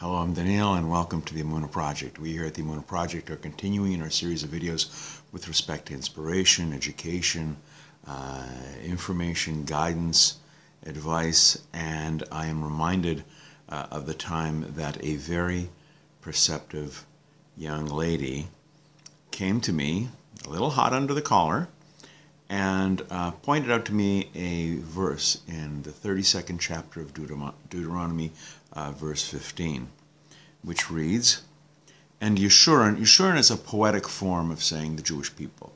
Hello, I'm Daniel and welcome to the Emunah Project. We here at the Emunah Project are continuing in our series of videos with respect to inspiration, education, information, guidance, advice, and I am reminded of the time that a very perceptive young lady came to me, a little hot under the collar, and pointed out to me a verse in the 32nd chapter of Deuteronomy, verse 15, which reads, and Yeshurun is a poetic form of saying the Jewish people.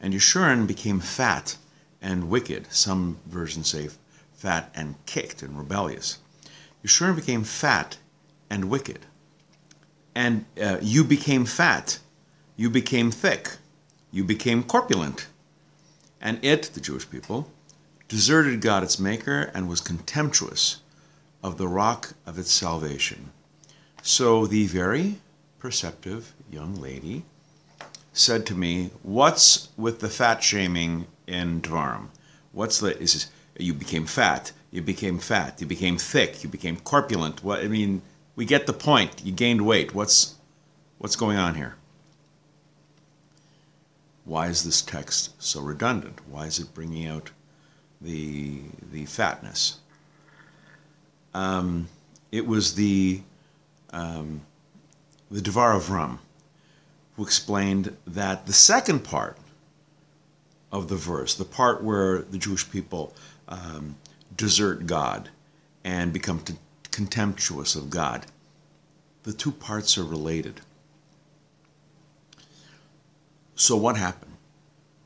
And Yeshurun became fat and wicked. Some versions say fat and kicked and rebellious. Yeshurun became fat and wicked. And you became fat. You became thick. You became corpulent. And it, the Jewish people, deserted God its maker and was contemptuous of the rock of its salvation. So the very perceptive young lady said to me, what's with the fat shaming in Devarim? You became fat, you became fat, you became thick, you became corpulent. What, I mean, we get the point. You gained weight. What's going on here? Why is this text so redundant? Why is it bringing out the fatness? It was the Devar Avraham who explained that the second part of the verse, the part where the Jewish people desert God and become contemptuous of God, the two parts are related. So what happened?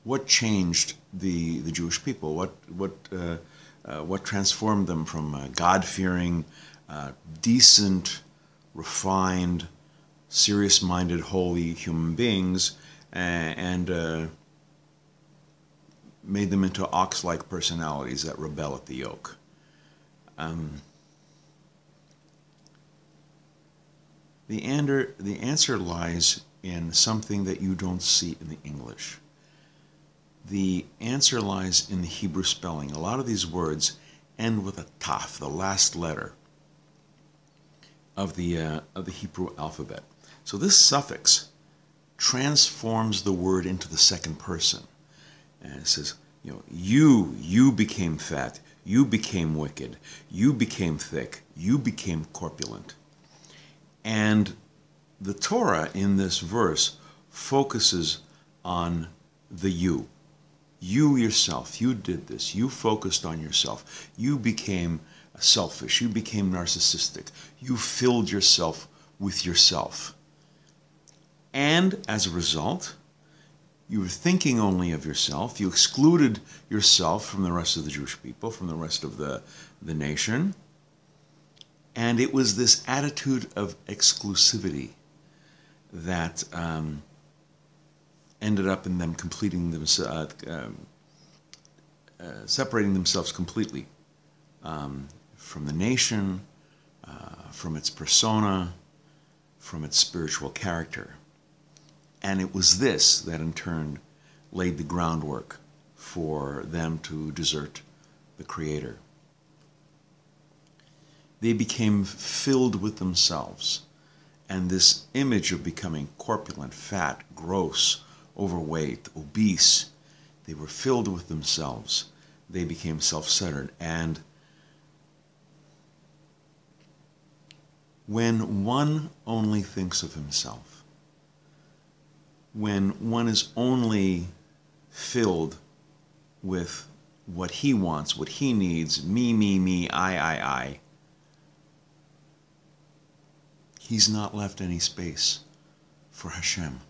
What changed the Jewish people? What transformed them from God-fearing, decent, refined, serious-minded, holy human beings and made them into ox-like personalities that rebel at the yoke? The answer lies in something that you don't see in the English. The answer lies in the Hebrew spelling. A lot of these words end with a taf, the last letter of the Hebrew alphabet. So this suffix transforms the word into the second person, and it says, you know, you became fat, you became wicked, you became thick, you became corpulent. And the Torah in this verse focuses on the you. You yourself, you did this, you focused on yourself, you became selfish, you became narcissistic, you filled yourself with yourself. And as a result, you were thinking only of yourself, you excluded yourself from the rest of the Jewish people, from the rest of the nation. And it was this attitude of exclusivity that ended up in them separating themselves completely from the nation, from its persona, from its spiritual character. And it was this that in turn laid the groundwork for them to desert the Creator. They became filled with themselves, and this image of becoming corpulent, fat, gross, overweight, obese. They were filled with themselves. They became self-centered. And when one only thinks of himself, when one is only filled with what he wants, what he needs, me, me, me, I, he's not left any space for Hashem.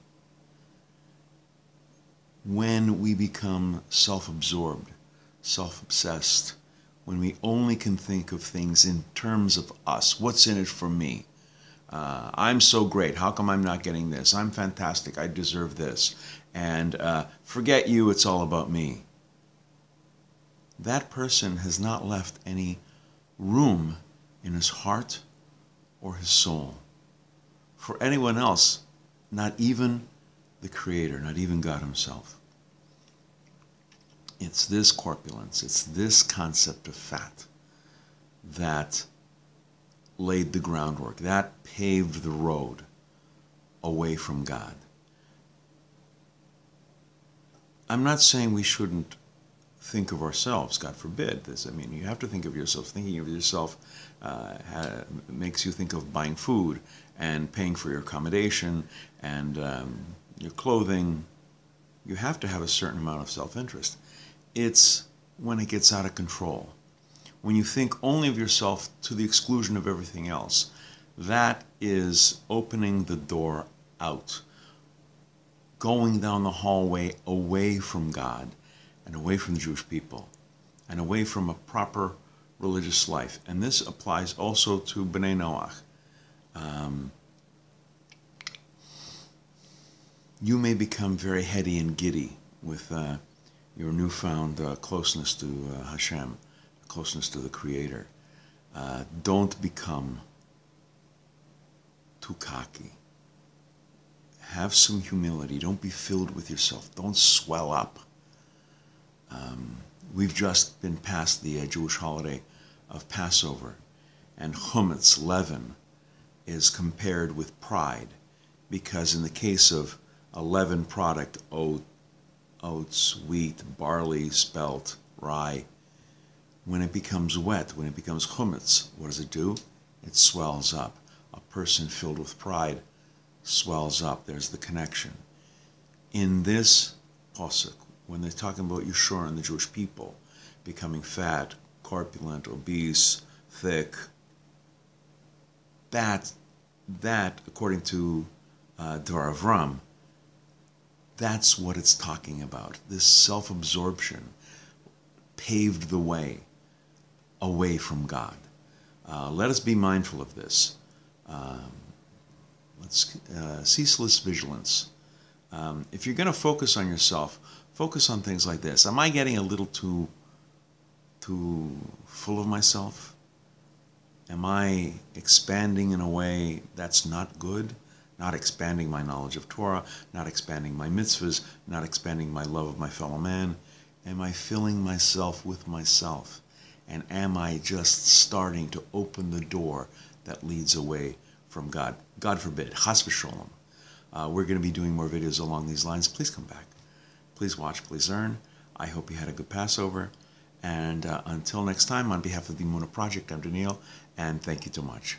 When we become self-absorbed, self-obsessed, when we only can think of things in terms of us, what's in it for me? I'm so great, how come I'm not getting this? I'm fantastic, I deserve this. And forget you, it's all about me. That person has not left any room in his heart or his soul for anyone else, not even the Creator, not even God Himself. It's this corpulence, it's this concept of fat that laid the groundwork. That paved the road away from God. I'm not saying we shouldn't think of ourselves, God forbid. This, I mean, you have to think of yourself. Thinking of yourself makes you think of buying food and paying for your accommodation and your clothing. You have to have a certain amount of self-interest. It's when it gets out of control. When you think only of yourself to the exclusion of everything else, that is opening the door out, going down the hallway away from God and away from the Jewish people and away from a proper religious life. And this applies also to B'nai Noach. You may become very heady and giddy with your newfound closeness to Hashem, closeness to the Creator. Don't become too cocky. Have some humility. Don't be filled with yourself. Don't swell up. We've just been past the Jewish holiday of Passover, and chometz, leaven, is compared with pride, because in the case of a leaven product, oats, wheat, barley, spelt, rye, when it becomes wet, when it becomes chometz, what does it do? It swells up. A person filled with pride swells up. There's the connection. In this pasuk, when they're talking about Yeshurun, the Jewish people, becoming fat, corpulent, obese, thick, that according to Devar Avraham, that's what it's talking about. This self-absorption paved the way away from God. Let us be mindful of this. Ceaseless vigilance. If you're going to focus on yourself, focus on things like this. Am I getting a little too full of myself? Am I expanding in a way that's not good? Not expanding my knowledge of Torah, not expanding my mitzvahs, not expanding my love of my fellow man. Am I filling myself with myself? And am I just starting to open the door that leads away from God? God forbid. Chas v'sholem. We're going to be doing more videos along these lines. Please come back. Please watch. Please learn. I hope you had a good Passover. And until next time, on behalf of the Emunah Project, I'm Daniel, and thank you so much.